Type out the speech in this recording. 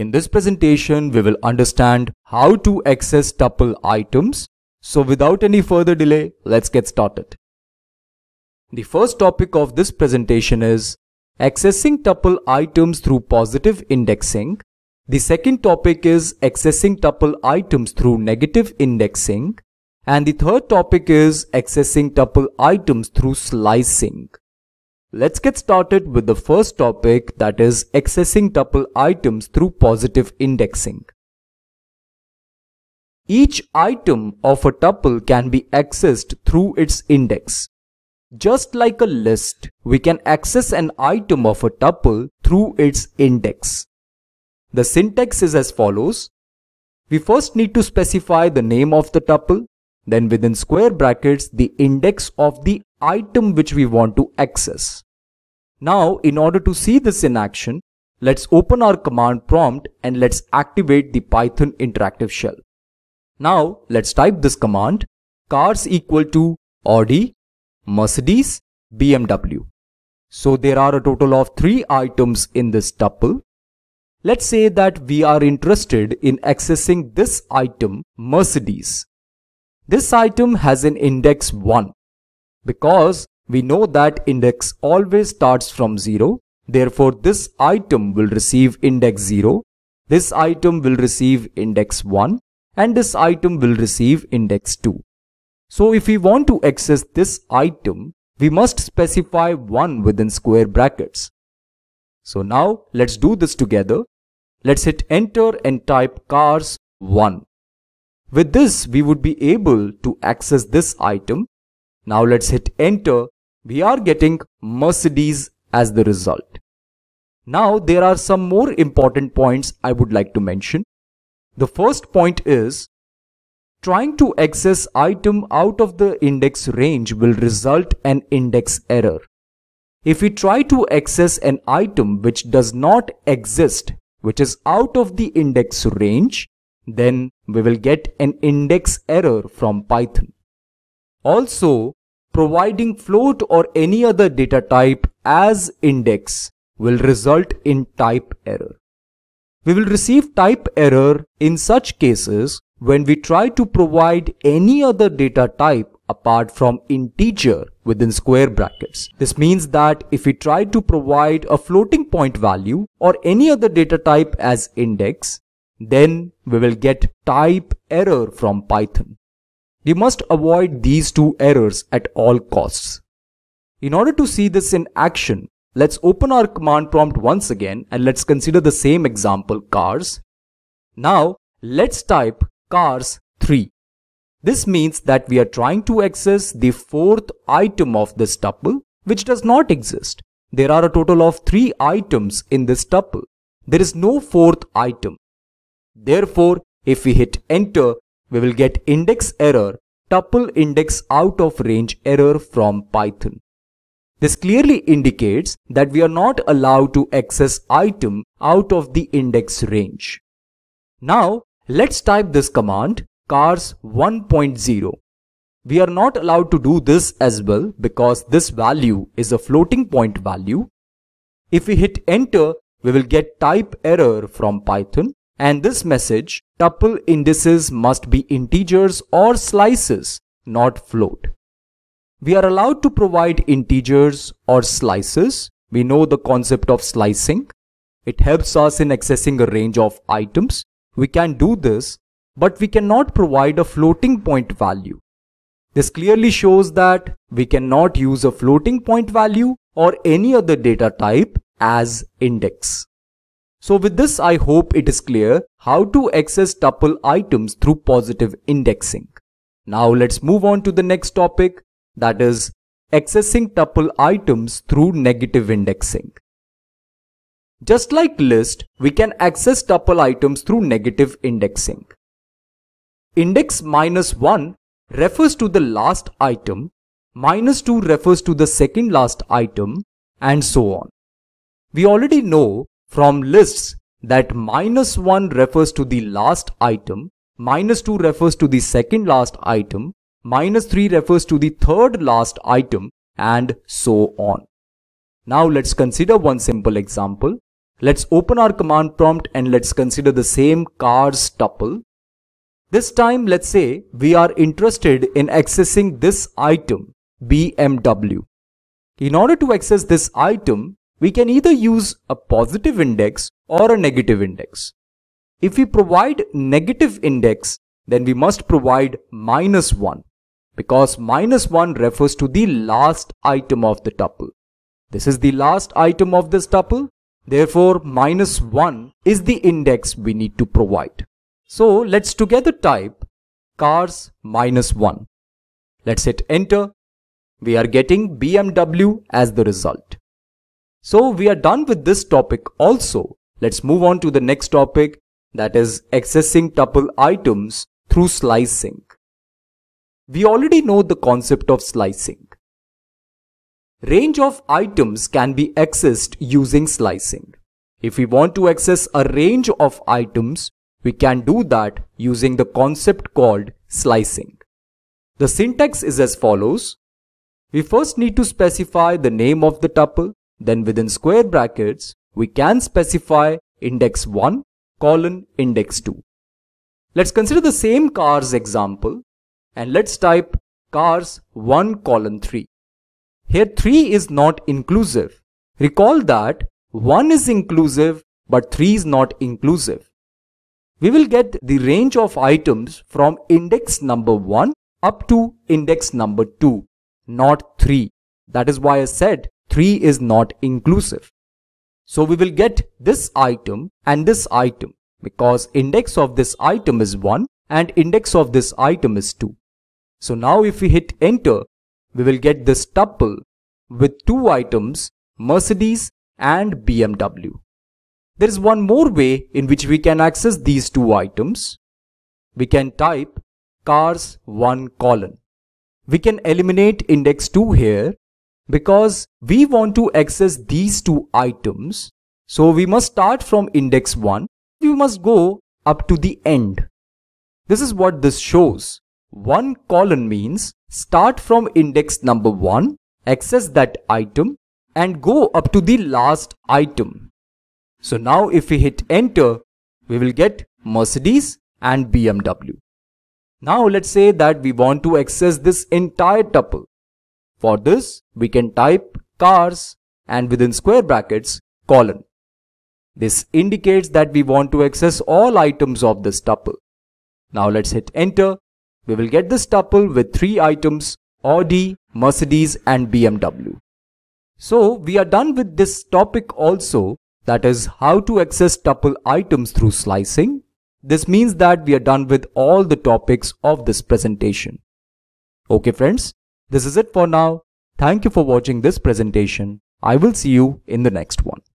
In this presentation, we will understand how to access tuple items. So without any further delay, let's get started. The first topic of this presentation is accessing tuple items through positive indexing. The second topic is accessing tuple items through negative indexing. And the third topic is accessing tuple items through slicing. Let's get started with the first topic, that is accessing tuple items through positive indexing. Each item of a tuple can be accessed through its index. Just like a list, we can access an item of a tuple through its index. The syntax is as follows. We first need to specify the name of the tuple, then within square brackets the index of the item which we want to access. Now, in order to see this in action, let's open our command prompt and let's activate the Python interactive shell. Now, let's type this command, cars equal to Audi, Mercedes, BMW. So there are a total of 3 items in this tuple. Let's say that we are interested in accessing this item, Mercedes. This item has an index 1. Because we know that index always starts from 0, therefore this item will receive index 0, this item will receive index 1, and this item will receive index 2. So if we want to access this item, we must specify 1 within square brackets. So now let's do this together. Let's hit enter and type cars 1. With this, we would be able to access this item. Now let's hit enter. We are getting Mercedes as the result. Now there are some more important points I would like to mention. The first point is trying to access item out of the index range will result an index error. If we try to access an item which does not exist, which is out of the index range, then we will get an index error from Python. Also, providing float or any other data type as index will result in type error. We will receive type error in such cases when we try to provide any other data type apart from integer within square brackets. This means that if we try to provide a floating point value or any other data type as index, then we will get type error from Python. We must avoid these two errors at all costs. In order to see this in action, let's open our command prompt once again and let's consider the same example, cars. Now, let's type cars 3. This means that we are trying to access the 4th item of this tuple, which does not exist. There are a total of 3 items in this tuple. There is no 4th item. Therefore, if we hit enter, we will get index error, tuple index out of range error from Python. This clearly indicates that we are not allowed to access item out of the index range. Now, let's type this command, cars 1.0. We are not allowed to do this as well because this value is a floating point value. If we hit enter, we will get type error from Python. And this message, tuple indices must be integers or slices, not float. We are allowed to provide integers or slices. We know the concept of slicing. It helps us in accessing a range of items. We can do this, but we cannot provide a floating point value. This clearly shows that we cannot use a floating point value or any other data type as index. So with this, I hope it is clear how to access tuple items through positive indexing. Now let's move on to the next topic, that is accessing tuple items through negative indexing. Just like list, we can access tuple items through negative indexing. Index minus 1 refers to the last item, minus 2 refers to the second last item, and so on. We already know from lists that minus 1 refers to the last item, minus 2 refers to the second last item, minus 3 refers to the third last item, and so on. Now let's consider one simple example. Let's open our command prompt and let's consider the same cars tuple. This time, let's say we are interested in accessing this item, BMW. In order to access this item, we can either use a positive index or a negative index. If we provide negative index, then we must provide -1, because -1 refers to the last item of the tuple. This is the last item of this tuple. Therefore, -1 is the index we need to provide. So let's together type cars -1. Let's hit enter. We are getting BMW as the result. So we are done with this topic also. Let's move on to the next topic, that is accessing tuple items through slicing. We already know the concept of slicing. Range of items can be accessed using slicing. If we want to access a range of items, we can do that using the concept called slicing. The syntax is as follows. We first need to specify the name of the tuple. Then within square brackets, we can specify index1:index2. Let's consider the same cars example and let's type cars1:3. Here 3 is not inclusive. Recall that 1 is inclusive but 3 is not inclusive. We will get the range of items from index number 1 up to index number 2, not 3. That is why I said 3 is not inclusive. So we will get this item and this item, because index of this item is 1 and index of this item is 2. So now if we hit enter, we will get this tuple with 2 items, Mercedes and BMW. There is one more way in which we can access these 2 items. We can type cars1:. We can eliminate index 2 here, because we want to access these 2 items, so we must start from index 1. We must go up to the end. This is what this shows. 1:, means start from index number 1, access that item, and go up to the last item. So now if we hit enter, we will get Mercedes and BMW. Now let's say that we want to access this entire tuple. For this, we can type cars and within square brackets, : This indicates that we want to access all items of this tuple. Now let's hit enter. We will get this tuple with 3 items, Audi, Mercedes and BMW. So we are done with this topic also, that is how to access tuple items through slicing. This means that we are done with all the topics of this presentation. Okay friends. This is it for now. Thank you for watching this presentation. I will see you in the next one.